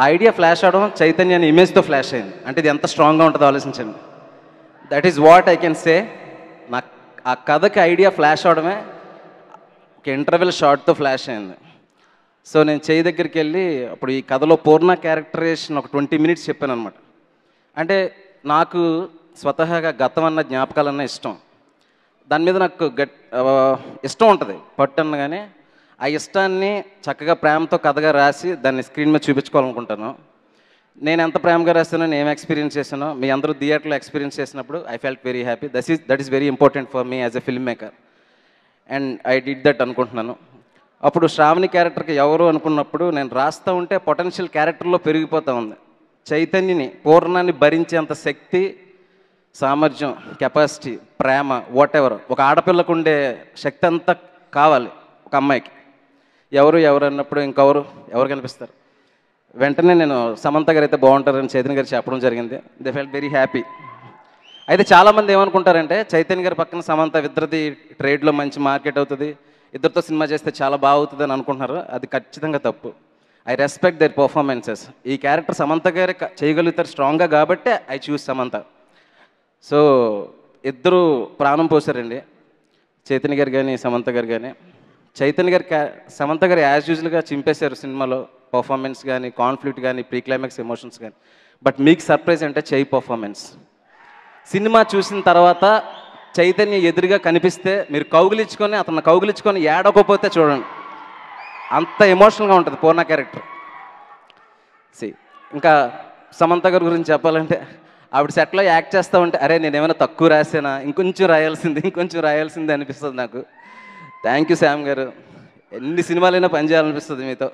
ఆ ఐడియా ఫ్లాష్ అవడం చైతన్య అనే ఇమేజ్తో ఫ్లాష్ అయింది. అంటే ఇది ఎంత స్ట్రాంగ్గా ఉంటుందో ఆలోచించండి. That is what I can say. నా ఆ కథకి ఐడియా ఫ్లాష్ అవడమే ఒక ఇంటర్వెల్ షార్ట్తో ఫ్లాష్ అయింది. సో నేను చేయి దగ్గరికి వెళ్ళి అప్పుడు ఈ కథలో పూర్ణ క్యారెక్టరైజేషన్ ఒక ట్వంటీ మినిట్స్ చెప్పాను అనమాట. అంటే నాకు స్వతహాగా గతం అన్న జ్ఞాపకాలన్నా ఇష్టం, దాని మీద నాకు గట్ ఇష్టం ఉంటుంది పట్టన్న, కానీ ఆ ఇష్టాన్ని చక్కగా ప్రేమతో కథగా రాసి దాన్ని స్క్రీన్ మీద చూపించుకోవాలనుకుంటాను. నేను ఎంత ప్రేమగా రాస్తానో, నేను ఏం ఎక్స్పీరియన్స్ చేశానో మీ అందరూ థియేటర్లో ఎక్స్పీరియన్స్ చేసినప్పుడు I felt very happy. That is that is very important for me as a film maker and I did that అనుకుంటున్నాను. అప్పుడు శ్రావణి క్యారెక్టర్కి ఎవరు అనుకున్నప్పుడు నేను రాస్తూ ఉంటే పొటెన్షియల్ క్యారెక్టర్లో పెరిగిపోతూ ఉంది. చైతన్యని పూర్ణాన్ని భరించేంత శక్తి, సామర్థ్యం, కెపాసిటీ, ప్రేమ, వాట్ ఎవర్ ఒక ఆడపిల్లకు ఉండే శక్తి అంతా కావాలి ఒక అమ్మాయికి. ఎవరు ఎవరు అన్నప్పుడు ఇంకెవరు ఎవరు కనిపిస్తారు? వెంటనే నేను సమంత గారు అయితే బాగుంటారని చైతన్య గారు చెప్పడం జరిగింది. They felt very happy. అయితే చాలామంది ఏమనుకుంటారంటే చైతన్య గారి పక్కన సమంత, ఇద్దరిది ట్రేడ్లో మంచి మార్కెట్ అవుతుంది, ఇద్దరితో సినిమా చేస్తే చాలా బాగుతుంది అని అనుకుంటున్నారు. అది ఖచ్చితంగా తప్పు. I respect their performances. ఈ క్యారెక్టర్ సమంత గారు చేయగలుగుతారు స్ట్రాంగ్గా, కాబట్టి ఐ చూస్ సమంత. సో ఇద్దరు ప్రాణం పోసారండి, చైతన్య గారు కానీ సమంత గారు కానీ. చైతన్య గారు క్యా సమంత గారు యాజ్ యూజువల్గా చింపేశారు సినిమాలో పర్ఫార్మెన్స్ కానీ, కాన్ఫ్లిక్ట్ కానీ, ప్రీ క్లైమాక్స్ ఎమోషన్స్ కానీ. బట్ మీకు సర్ప్రైజ్ అంటే చై పర్ఫార్మెన్స్. సినిమా చూసిన తర్వాత చైతన్య ఎదురుగా కనిపిస్తే మీరు కౌగులించుకొని, అతను కౌగులించుకొని ఏడకపోతే చూడండి, అంత ఎమోషనల్గా ఉంటుంది పూర్ణ క్యారెక్టర్. సి ఇంకా సమంత గారి గురించి చెప్పాలంటే ఆవిడ సెట్లో యాక్ట్ చేస్తూ ఉంటే అరే నేను ఏమైనా తక్కువ రాసానా, ఇంకొంచెం రాయాల్సింది ఇంకొంచెం రాయాల్సింది అనిపిస్తుంది నాకు. థ్యాంక్ యూ శ్యామ్ గారు, ఎన్ని సినిమాలైనా పనిచేయాలనిపిస్తుంది మీతో.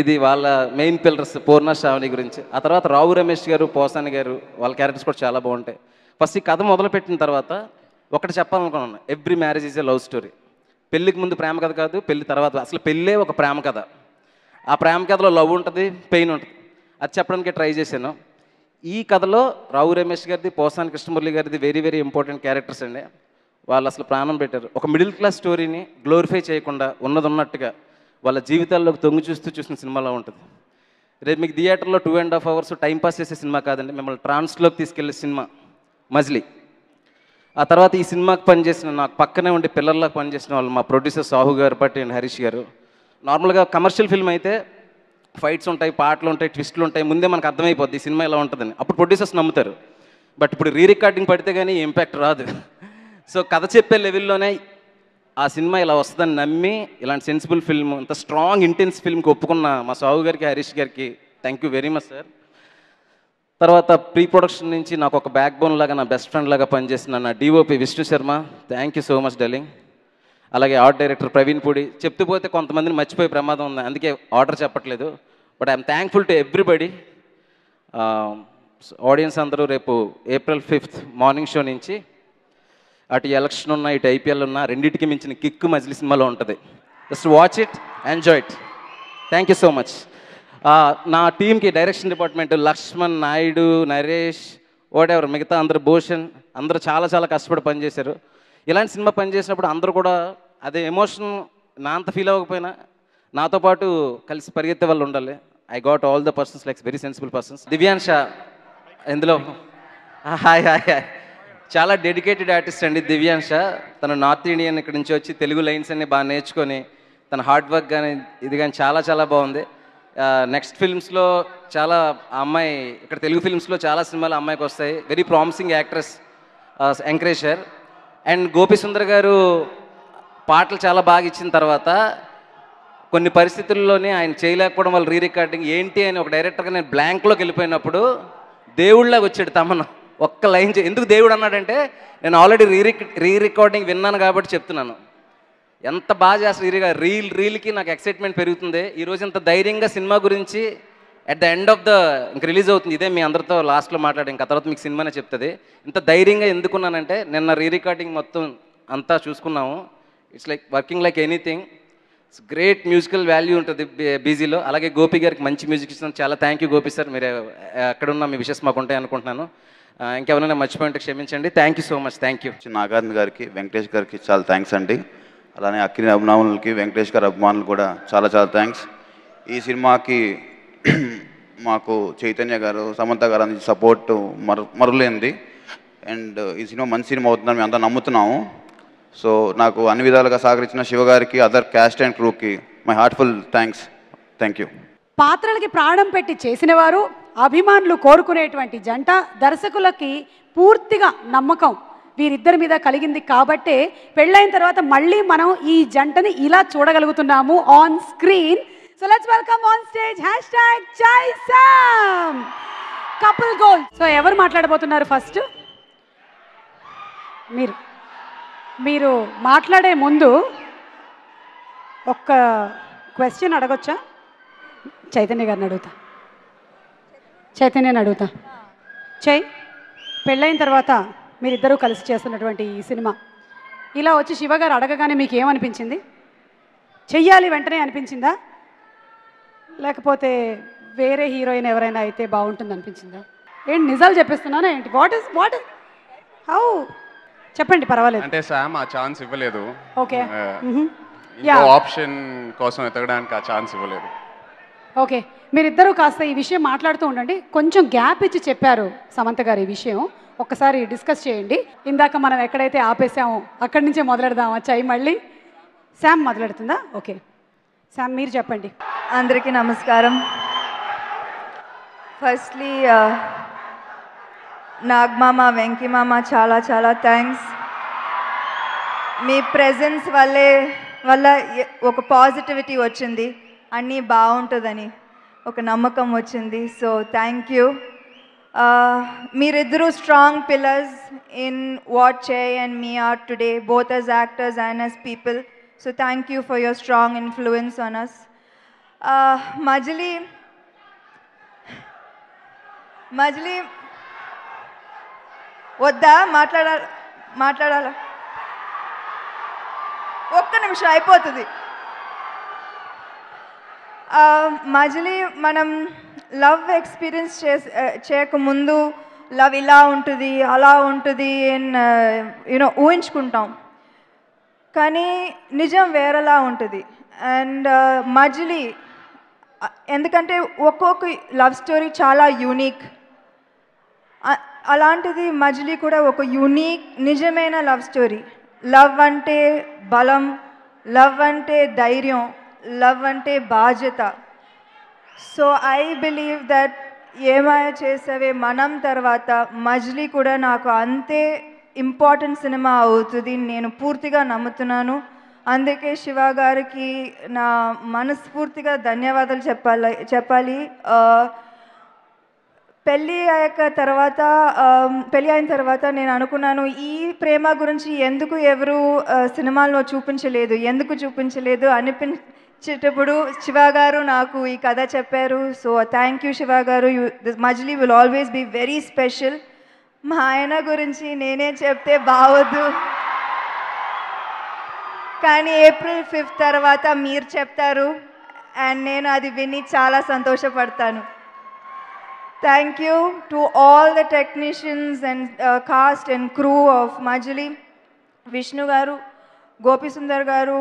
ఇది వాళ్ళ మెయిన్ పిల్లర్స్ పూర్ణ శ్రావణి గురించి. ఆ తర్వాత రావు రమేష్ గారు, పోసాని గారు, వాళ్ళ క్యారెక్టర్స్ కూడా చాలా బాగుంటాయి. ఫస్ట్ ఈ కథ మొదలుపెట్టిన తర్వాత ఒకటి చెప్పాలనుకున్నాను, every marriage is a love story. పెళ్ళికి ముందు ప్రేమ కథ కాదు, పెళ్ళి తర్వాత అసలు పెళ్ళే ఒక ప్రేమ కథ. ఆ ప్రేమ కథలో లవ్ ఉంటుంది, పెయిన్ ఉంటుంది. అది చెప్పడానికి ట్రై చేశాను. ఈ కథలో రావు రమేష్ గారిది, పోసాని కృష్ణమురళి గారిది వెరీ వెరీ ఇంపార్టెంట్ క్యారెక్టర్స్ అండి. వాళ్ళు అసలు ప్రాణం పెట్టారు. ఒక మిడిల్ క్లాస్ స్టోరీని గ్లోరిఫై చేయకుండా ఉన్నది ఉన్నట్టుగా వాళ్ళ జీవితాల్లోకి తొంగి చూస్తూ చూసిన సినిమాలో ఉంటుంది. రేపు మీకు థియేటర్లో two and half hours time pass చేసే సినిమా కాదండి, మిమ్మల్ని ట్రాన్స్లోకి తీసుకెళ్లే సినిమా మజిలీ. ఆ తర్వాత ఈ సినిమాకి పనిచేసిన, నాకు పక్కనే ఉండే పిల్లర్లకు పనిచేసిన వాళ్ళు మా ప్రొడ్యూసర్ సాహు గారపట్టి అండ్ హరీష్ గారు. నార్మల్గా కమర్షియల్ ఫిల్మ్ అయితే ఫైట్స్ ఉంటాయి, పాటలు ఉంటాయి, ట్విస్టులు ఉంటాయి, ముందే మనకు అర్థమైపోద్ది ఈ సినిమా ఇలా ఉంటుందని, అప్పుడు ప్రొడ్యూసర్స్ నమ్ముతారు. బట్ ఇప్పుడు రీ రికార్డింగ్ పడితే కానీ ఇంపాక్ట్ రాదు. సో కథ చెప్పే లెవెల్లోనే ఆ సినిమా ఇలా వస్తుందని నమ్మి ఇలాంటి సెన్సిబుల్ ఫిల్మ్, ఇంత స్ట్రాంగ్ ఇంటెన్స్ ఫిల్మ్కి ఒప్పుకున్న మా సాహు గారికి, హరీష్ గారికి thank you very much sir. తర్వాత ప్రీ ప్రొడక్షన్ నుంచి నాకు ఒక బ్యాక్ బోన్ లాగా, నా బెస్ట్ ఫ్రెండ్ లాగా పనిచేసిన నా DOP Vishnu Sharma, thank you so much darling. అలాగే ఆర్ట్ డైరెక్టర్ ప్రవీణ్ పూడి. చెప్తూ పోతే కొంతమందిని మర్చిపోయే ప్రమాదం ఉంది, అందుకే ఆర్డర్ చెప్పట్లేదు. But I'm thankful to everybody. Audience అందరూ రేపు ఏప్రిల్ ఫిఫ్త్ మార్నింగ్ షో నుంచి, అటు ఎలక్షన్ ఉన్న ఇటు ఐపీఎల్ ఉన్న రెండింటికి మించిన కిక్ మజిలీ సినిమాలో ఉంటుంది. Just watch it, enjoy it. Thank you so much. నా టీంకి direction department Lakshman, Naidu, Naresh, whatever, మిగతా అందరూ, భూషణ్, అందరూ చాలా చాలా కష్టపడి పనిచేశారు. ఇలాంటి సినిమా పనిచేసినప్పుడు అందరూ కూడా అదే ఎమోషన్ నా అంత ఫీల్ అవ్వకపోయినా నాతో పాటు కలిసి పరిగెత్తే వాళ్ళు ఉండాలి. I got all the persons like very sensible persons. Divyansha ఇందులో హాయ్ హాయ్ హాయ్ చాలా డెడికేటెడ్ ఆర్టిస్ట్ అండి దివ్యాన్ష. తను నార్త్ ఇండియన్, ఇక్కడి నుంచి వచ్చి తెలుగు లైన్స్ అన్ని బాగా నేర్చుకొని తన హార్డ్ వర్క్ కానీ ఇది కానీ చాలా చాలా బాగుంది. నెక్స్ట్ ఫిల్మ్స్లో చాలా అమ్మాయి, ఇక్కడ తెలుగు ఫిల్మ్స్లో చాలా సినిమాలు అమ్మాయికి వస్తాయి. Very promising actress, encourager. And Gopi Sundar గారు పాటలు చాలా బాగా ఇచ్చిన తర్వాత కొన్ని పరిస్థితుల్లోనే ఆయన చేయలేకపోవడం వల్ల రీ రికార్డింగ్ ఏంటి అని ఒక డైరెక్టర్గా నేను బ్లాంక్లోకి వెళ్ళిపోయినప్పుడు దేవుళ్ళలాగా వచ్చాడు తమను. ఒక్క లైన్ ఎందుకు దేవుడు అన్నాడంటే, నేను ఆల్రెడీ రీ రీ రికార్డింగ్ విన్నాను కాబట్టి చెప్తున్నాను. ఎంత బాగా చేస్తాను రీగా, రీల్ రీల్కి నాకు ఎక్సైట్మెంట్ పెరుగుతుంది. ఈరోజు ఇంత ధైర్యంగా సినిమా గురించి at the end of the ఇంక రిలీజ్ అవుతుంది, ఇదే మీ అందరితో లాస్ట్లో మాట్లాడాను, ఇంకా తర్వాత మీకు సినిమానే చెప్తుంది. ఇంత ధైర్యంగా ఎందుకున్నానంటే, నిన్న రీ రికార్డింగ్ మొత్తం అంతా చూసుకున్నాము. It's like working like anything. It's great musical value ఉంటుంది బీజీలో. అలాగే గోపి గారికి మంచి మ్యూజిక్ ఇస్తున్నాను, చాలా థ్యాంక్ యూ గోపి సార్. మీరు ఎక్కడున్నా మీ విషెస్ మాకు ఉంటాయి అనుకుంటున్నాను. ఇంకెవరైనా మర్చిపోయింటే క్షమించండి. Thank you so much, thank you. Nagarjuna గారికి, వెంకటేష్ గారికి చాలా థ్యాంక్స్ అండి. అలానే అక్కినేని అభిమానులకి, వెంకటేష్ గారి అభిమానులు కూడా చాలా చాలా థ్యాంక్స్. ఈ సినిమాకి మాకు చైతన్య గారు, సమంత గారు అందించిన సపోర్టు మరు మరులేనిది అండ్ ఈ సినిమా మంచి సినిమా అవుతుందని మేము అంతా నమ్ముతున్నాము. సో నాకు అన్ని విధాలుగా సహకరించిన శివ గారికి, అదర్ క్యాస్ట్ అండ్ క్రూకి my heartful thanks, thank you. పాత్రలకి ప్రాణం పెట్టి చేసిన వారు, అభిమానులు కోరుకునేటువంటి జంట, దర్శకులకి పూర్తిగా నమ్మకం వీరిద్దరి మీద కలిగింది కాబట్టే పెళ్ళైన తర్వాత మళ్ళీ మనం ఈ జంటని ఇలా చూడగలుగుతున్నాము on screen. So let's welcome on stage hashtag Jai Sam couple goal. So ever మాట్లాడబోతున్నారు ఫస్ట్? మీరు మీరు మాట్లాడే ముందు ఒక్క క్వశ్చన్ అడగొచ్చా? చైతన్య గారిని అడుగుతా, చైతన్యని అడుగుతా. చై, పెళ్ళైన తర్వాత మీరిద్దరూ కలిసి చేస్తున్నటువంటి ఈ సినిమా ఇలా వచ్చి శివ గారు అడగగానే మీకు ఏమనిపించింది? చెయ్యాలి వెంటనే అనిపించిందా, లేకపోతే వేరే హీరోయిన్ ఎవరైనా అయితే బాగుంటుంది అనిపించిందా? ఏంటి నిజాలు చెప్పేస్తున్నానా ఏంటి? What is what is how చెప్పండి, పర్వాలేదు. అంటే సామ్ ఆ ఛాన్స్ ఇవ్వలేదు, ఓకే, ఆప్షన్ కోసం ఎతకడానికి ఆ ఛాన్స్ ఇవ్వలేదు. ఓకే, మీరిద్దరూ కాస్త ఈ విషయం మాట్లాడుతూ ఉండండి. కొంచెం గ్యాప్ ఇచ్చి చెప్పారు సమంత గారు, ఈ విషయం ఒక్కసారి డిస్కస్ చేయండి. ఇందాక మనం ఎక్కడైతే ఆపేసామో అక్కడి నుంచే మొదలెడదాం. వచ్చాయి మళ్ళీ శామ్ మొదలెడుతుందా? ఓకే శామ్, మీరు చెప్పండి. అందరికీ నమస్కారం. ఫస్ట్లీ నాగమామ, వెంకిమామ చాలా చాలా థ్యాంక్స్. మీ ప్రెజెన్స్ వల్లే వల్ల ఒక పాజిటివిటీ వచ్చింది, అన్నీ బాగుంటుందని ఒక నమ్మకం వచ్చింది. So thank you. మీరిద్దరూ స్ట్రాంగ్ పిల్లర్స్ ఇన్ వాట్ చై and me are today, both as actors and as people. So thank you for your strong influence on us. Uh, Majili, Majili, Vodda, Matladala, Matladala. Okka nimisha, ayipothadi. Majili, manam love experience cheyaku mundu, love ila untadi, ala untadi, and you know, ఊహించుకుంటాం. Kani nijam verala untadi. And uh, Majili, ఎందుకంటే ఒక్కొక్క love story చాలా unique అలాంటిది మజిలీ కూడా ఒక unique నిజమైన love story love అంటే బలం లవ్ అంటే ధైర్యం లవ్ అంటే బాధ్యత so I believe that Ye Maaya Chesave Manam తర్వాత మజిలీ కూడా నాకు అంతే ఇంపార్టెంట్ సినిమా అవుతుంది నేను పూర్తిగా నమ్ముతున్నాను అందుకే శివ గారికి నా మనస్ఫూర్తిగా ధన్యవాదాలు చెప్పాలి చెప్పాలి పెళ్ళి అయ్యాక తర్వాత పెళ్ళి అయిన తర్వాత నేను అనుకున్నాను ఈ ప్రేమ గురించి ఎందుకు ఎవరు సినిమాల్లో చూపించలేదు ఎందుకు చూపించలేదు అనిపించేటప్పుడు శివ గారు నాకు ఈ కథ చెప్పారు సో థ్యాంక్ యూ శివ గారు this Majili will always be very special మా ఆయన గురించి నేనే చెప్తే బావదు కానీ ఏప్రిల్ ఫిఫ్త్ తర్వాత మీరు చెప్తారు అండ్ నేను అది విని చాలా సంతోషపడతాను thank you to all the technicians and cast and crew of Majili Vishnu గారు గోపి సుందర్ గారు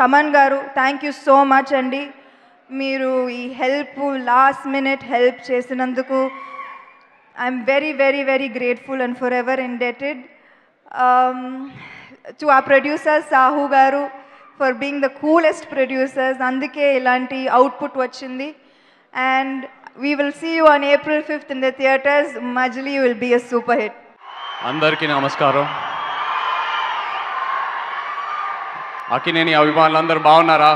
తమన్ గారు థ్యాంక్ యూ సో మచ్ అండి మీరు ఈ హెల్ప్ లాస్ట్ మినిట్ హెల్ప్ చేసినందుకు I'm very very very grateful and for ever indebted To our producers, Sahu Garu, for being the coolest producers. Andike ilanti output vachindi. And we will see you on April fifth in the theatres. Majili will be a super hit. Andariki namaskaram. Akkineni abhimanulandaru baagunnara.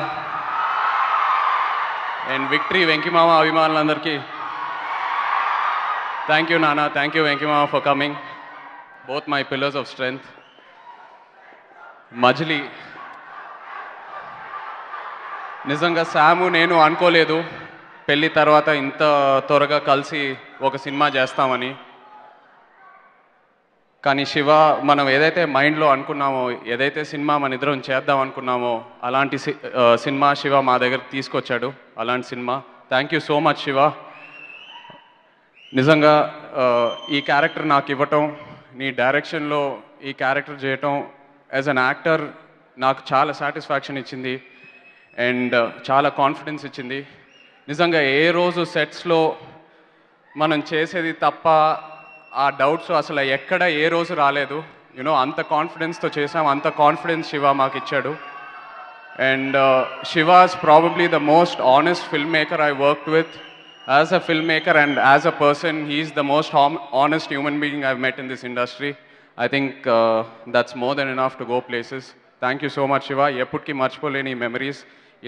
And victory Venki Mama abhimanulandariki. Thank you Nana, thank you Venki Mama for coming. Both my pillars of strength. Majili నిజంగా శాము నేను అనుకోలేదు పెళ్ళి తర్వాత ఇంత త్వరగా కలిసి ఒక cinema చేస్తామని కానీ శివ మనం ఏదైతే మైండ్లో అనుకున్నామో ఏదైతే సినిమా మన ఇద్దరం చేద్దాం అనుకున్నామో అలాంటి సినిమా శివ మా దగ్గర తీసుకొచ్చాడు అలాంటి సినిమా thank you so much Shiva నిజంగా ఈ క్యారెక్టర్ నాకు ఇవ్వటం నీ డైరెక్షన్లో ఈ క్యారెక్టర్ చేయటం యాజ్ అన్ యాక్టర్ నాకు చాలా సాటిస్ఫాక్షన్ ఇచ్చింది అండ్ చాలా కాన్ఫిడెన్స్ ఇచ్చింది నిజంగా ఏ రోజు సెట్స్లో మనం చేసేది తప్ప ఆ డౌట్స్ అసలు ఎక్కడ ఏ రోజు రాలేదు యూనో అంత కాన్ఫిడెన్స్తో చేసాం అంత కాన్ఫిడెన్స్ శివ మాకు ఇచ్చాడు and Shiva is probably the most honest film maker I worked with as a film maker and as a person he's the most honest human being I met in this industry I think uh, that's more than enough to go places. Thank you so much, Shiva. Eppudiki marchipoleni memories.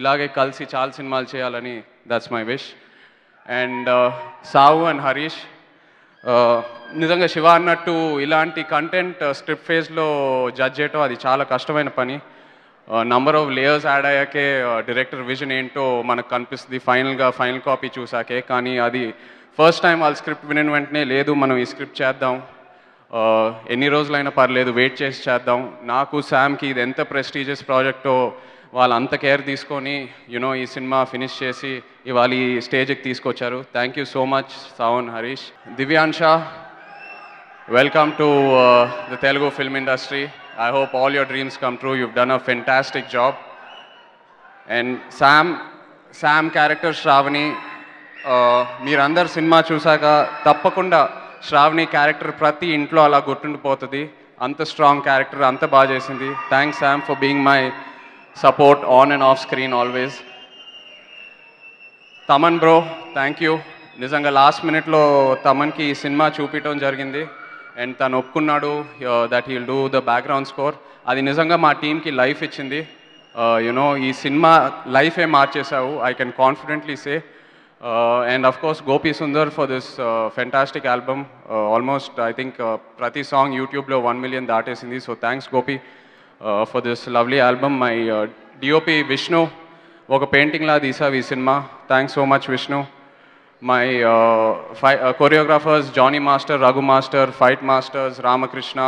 Ilage kalsi chaala cinemalu cheyalani. That's my wish. And uh, Sahu and Harish. Nizanga Shiva annattu ilanti content strip phase lo judge cheyatam adi chaala kashtamaina pani. Number of layers add ayyake director vision ento manaku kanipistundi final ga final copy chusake kaani adi first time all script vinina ventane ledu manam ee script cheddam. ఎన్ని రోజులైనా పర్లేదు wait చేసి చేద్దాం నాకు శామ్కి ఇది ఎంత prestigious ప్రాజెక్టో వాళ్ళు అంత కేర్ తీసుకొని యూనో ఈ సినిమా ఫినిష్ చేసి ఇవాళ ఈ స్టేజ్కి తీసుకొచ్చారు thank you so much Saavn Harish Divyansha welcome to the Telugu film industry I hope all your dreams come true you've done a fantastic job and Sam Sam character Shravani మీరందరు సినిమా చూసాక తప్పకుండా శ్రావణి క్యారెక్టర్ ప్రతి ఇంట్లో అలా గుర్తుండిపోతుంది అంత స్ట్రాంగ్ క్యారెక్టర్ అంత బాగా చేసింది thanks Sam for being my support on and off screen always Thaman bro thank you నిజంగా లాస్ట్ మినిట్లో తమన్కి ఈ సినిమా చూపించడం జరిగింది అండ్ తను ఒప్పుకున్నాడు that he will do the background score అది నిజంగా మా టీంకి లైఫ్ ఇచ్చింది యునో ఈ సినిమా లైఫే మార్చేశావు I can confidently say Uh, and of course Gopi Sundar for this uh, fantastic album. Uh, almost I think uh, Prati song YouTube lo one million daatesindi. So thanks Gopi uh, for this lovely album. My uh, D O P Vishnu ఒక పెయింటింగ్లా తీసావు ఈ సినిమా. Thanks so much Vishnu. My ఫై choreographers Johnny master, Raghu master, fight masters Ramakrishna,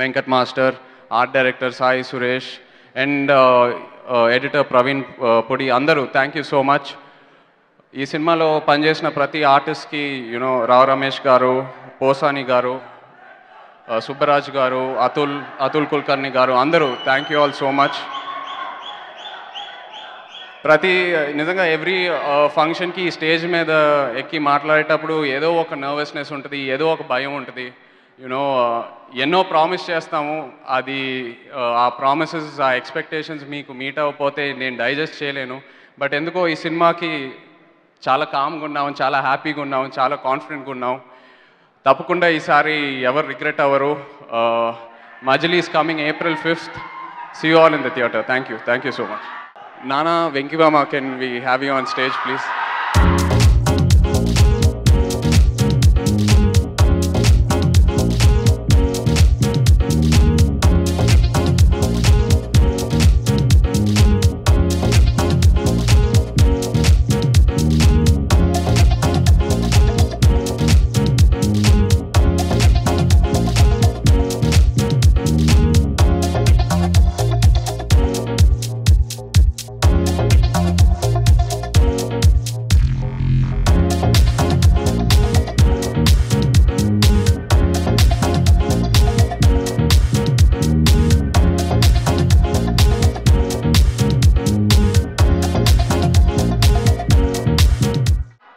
Venkat master, art director Sai Suresh and editor Praveen Pudi, అందరూ thank you so much. ఈ సినిమాలో పనిచేసిన ప్రతి ఆర్టిస్ట్కి యూనో రావు రమేష్ గారు, పోసాని గారు, సూపర్ రాజ్ గారు, అతుల్ అతుల్ కుల్కర్ని గారు, అందరూ thank you all so much. ప్రతి నిజంగా ఎవ్రీ ఫంక్షన్కి ఈ స్టేజ్ మీద ఎక్కి మాట్లాడేటప్పుడు ఏదో ఒక నర్వస్నెస్ ఉంటుంది, ఏదో ఒక భయం ఉంటుంది. యూనో ఎన్నో ప్రామిస్ చేస్తాము, అది ఆ ప్రామిసెస్ ఆ ఎక్స్పెక్టేషన్స్ మీకు మీట్ అవ్వకపోతే నేను డైజెస్ట్ చేయలేను. బట్ ఎందుకో ఈ సినిమాకి చాలా కామ్గా ఉన్నాము, చాలా హ్యాపీగా ఉన్నాము, చాలా కాన్ఫిడెంట్గా ఉన్నాము. తప్పకుండా ఈసారి ఎవరు రిగ్రెట్ అవ్వరు. Majili is coming April fifth. See you all in the theatre. Thank you, thank you so much. నానా వెంకిబామ, can we have you on stage please?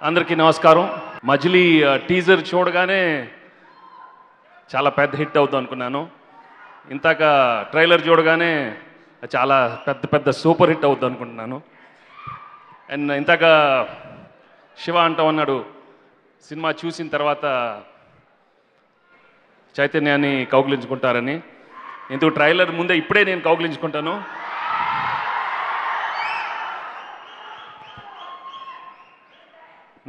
అందరికీ నమస్కారం. మజిలీ టీజర్ చూడగానే చాలా పెద్ద హిట్ అవుతుంది అనుకున్నాను. ఇంతాక ట్రైలర్ చూడగానే చాలా పెద్ద పెద్ద సూపర్ హిట్ అవుతుంది అనుకుంటున్నాను. అండ్ ఇంతాక శివ అంటాం అన్నాడు, సినిమా చూసిన తర్వాత చైతన్యాన్ని కౌగిలించుకుంటారని. ఇందుకు ట్రైలర్ ముందే ఇప్పుడే నేను కౌగిలించుకుంటాను.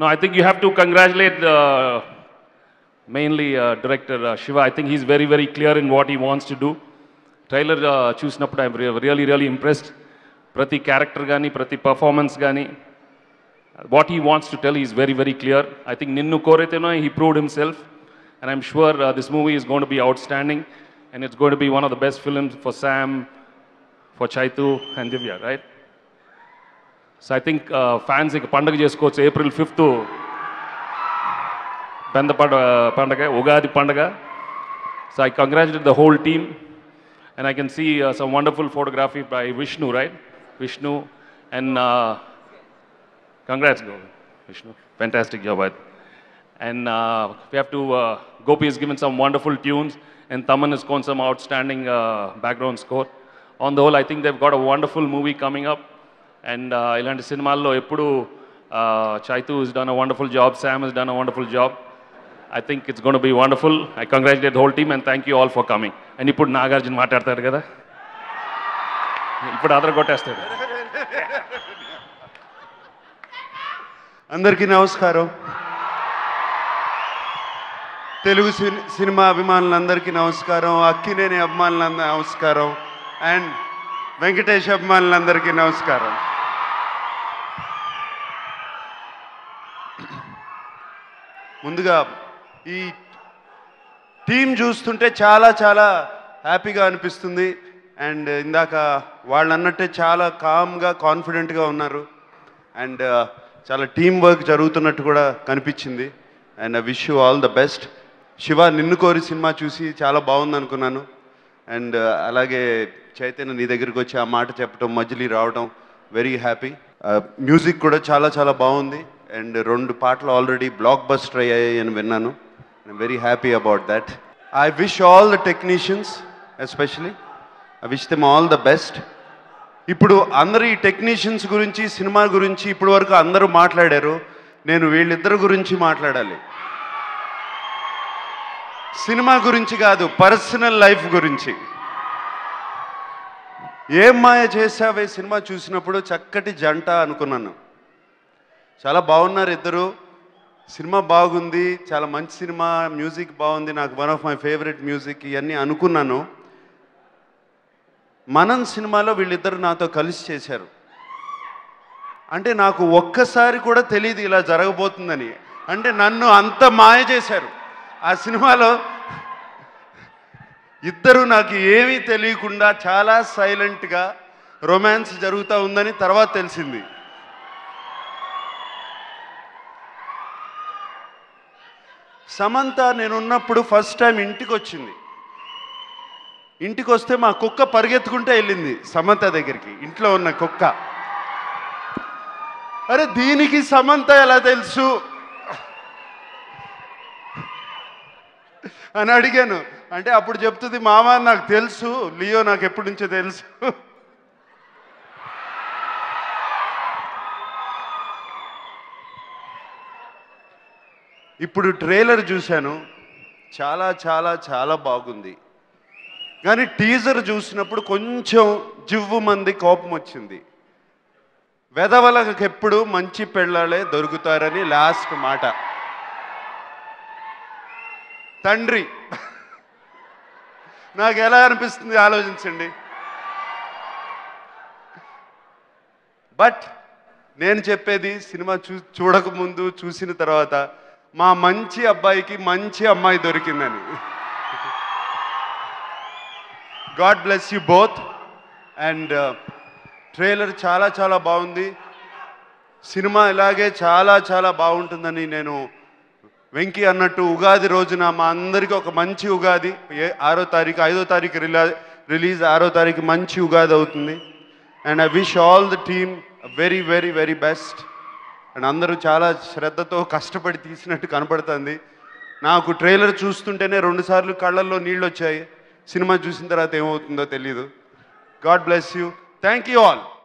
No, I think you have to congratulate uh, mainly uh, director uh, Shiva. I think he's very, very clear in what he wants to do. Trailer uh, choose nappudu, I'm really, really impressed. Prati character gaani, prati performance gaani. What he wants to tell, he's very, very clear. I think Ninnu Koreteno, he proved himself. And I'm sure uh, this movie is going to be outstanding. And it's going to be one of the best films for Sam, for Chaitu and Divya, right? So I think fans ఇక పండగ చేసుకోవచ్చు. April fifth పెద్ద పండగ, ఉగాది పండగ. So I congratulate the whole team and I can see some wonderful photography by Vishnu, right? Vishnu and congrats Vishnu, fantastic job. And we have to Gopi is given some wonderful tunes and Thaman is gone some outstanding background score. On the whole I think they've got a wonderful movie coming up. And ఇలాంటి సినిమాల్లో ఎప్పుడు Chaitu is done a wonderful job, Sam is done a wonderful job. I think it's gonna be wonderful. I congratulate whole team and thank you all for coming. And ఇప్పుడు నాగార్జున మాట్లాడతారు కదా, ఇప్పుడు అదర కొట్టేస్తాడు. అందరికీ నమస్కారం. Telugu cinema అభిమానులందరికీ నమస్కారం, అక్కినేని అభిమానులందరికీ నమస్కారం అండ్ వెంకటేష్ అభిమానులందరికీ నమస్కారం. ముందుగా ఈ టీం చూస్తుంటే చాలా చాలా హ్యాపీగా అనిపిస్తుంది. అండ్ ఇందాక వాళ్ళు అన్నట్టే చాలా కామ్గా కాన్ఫిడెంట్గా ఉన్నారు అండ్ చాలా టీం వర్క్ జరుగుతున్నట్టు కూడా కనిపించింది. And I wish you all the best. Shiva, Ninnu Kori cinema చూసి చాలా బాగుందనుకున్నాను. అండ్ అలాగే చైతన్య, నీ దగ్గరికి వచ్చి ఆ మాట చెప్పడం, మజిలీ రావడం, వెరీ హ్యాపీ. మ్యూజిక్ కూడా చాలా చాలా బాగుంది అండ్ రెండు పాటలు ఆల్రెడీ బ్లాక్ బస్టర్ అయ్యాయి అని విన్నాను. I'm very happy about that. I wish all the technicians, especially I wish them all the best. ఇప్పుడు అందరు ఈ టెక్నీషియన్స్ గురించి, సినిమా గురించి ఇప్పటి వరకు అందరూ మాట్లాడారు. నేను వీళ్ళిద్దరి గురించి మాట్లాడాలి. సినిమా గురించి కాదు, పర్సనల్ లైఫ్ గురించి. ఏం మాయ చేసావే సినిమా చూసినప్పుడు, చక్కటి జంట అనుకున్నాను. చాలా బాగున్నారు ఇద్దరు, సినిమా బాగుంది, చాలా మంచి సినిమా, మ్యూజిక్ బాగుంది, నాకు one of my favourite music, ఇవన్నీ అనుకున్నాను. మనం సినిమాలో వీళ్ళిద్దరు నాతో కలిసి చేశారు. అంటే నాకు ఒక్కసారి కూడా తెలియదు ఇలా జరగబోతుందని. అంటే నన్ను అంత మాయ చేశారు ఆ సినిమాలో. ఇద్దరు నాకు ఏమీ తెలియకుండా చాలా సైలెంట్గా రొమాన్స్ జరుగుతూ ఉందని తర్వాత తెలిసింది. సమంత నేనున్నప్పుడు ఫస్ట్ టైం ఇంటికి వచ్చింది. ఇంటికి వస్తే మా కుక్క పరిగెత్తుకుంటే వెళ్ళింది సమంత దగ్గరికి, ఇంట్లో ఉన్న కుక్క. అరే దీనికి సమంత ఎలా తెలుసు అని అడిగాను. అంటే అప్పుడు చెప్తుంది, మామ నాకు తెలుసు, లియో నాకు ఎప్పటి నుంచో తెలుసు. ఇప్పుడు ట్రైలర్ చూశాను, చాలా చాలా చాలా బాగుంది. కానీ టీజర్ చూసినప్పుడు కొంచెం జివ్వు మంది కోపం వచ్చింది. వెదవలకు ఎప్పుడు మంచి పెళ్ళాలే దొరుకుతారని లాస్ట్ మాట. తండ్రి నాకు ఎలా అనిపిస్తుంది ఆలోచించండి. బట్ నేను చెప్పేది సినిమా చూ చూడకముందు చూసిన తర్వాత మా మంచి అబ్బాయికి మంచి అమ్మాయి దొరికిందని. God bless you both. And trailer చాలా చాలా బాగుంది. సినిమా ఇలాగే చాలా చాలా బాగుంటుందని నేను వెంకీ అన్నట్టు ఉగాది రోజున మా అందరికీ ఒక మంచి ఉగాది, ఆరో తారీఖు ఐదో తారీఖు రిలా రిలీజ్ ఆరో తారీఖు మంచి ఉగాది అవుతుంది. And I wish all the team very very very best. And అందరూ చాలా శ్రద్ధతో కష్టపడి తీసినట్టు కనపడుతుంది. నాకు ట్రైలర్ చూస్తుంటేనే రెండుసార్లు కళ్ళల్లో నీళ్ళు వచ్చాయి. సినిమా చూసిన తర్వాత ఏమవుతుందో తెలీదు. God bless you. Thank you all.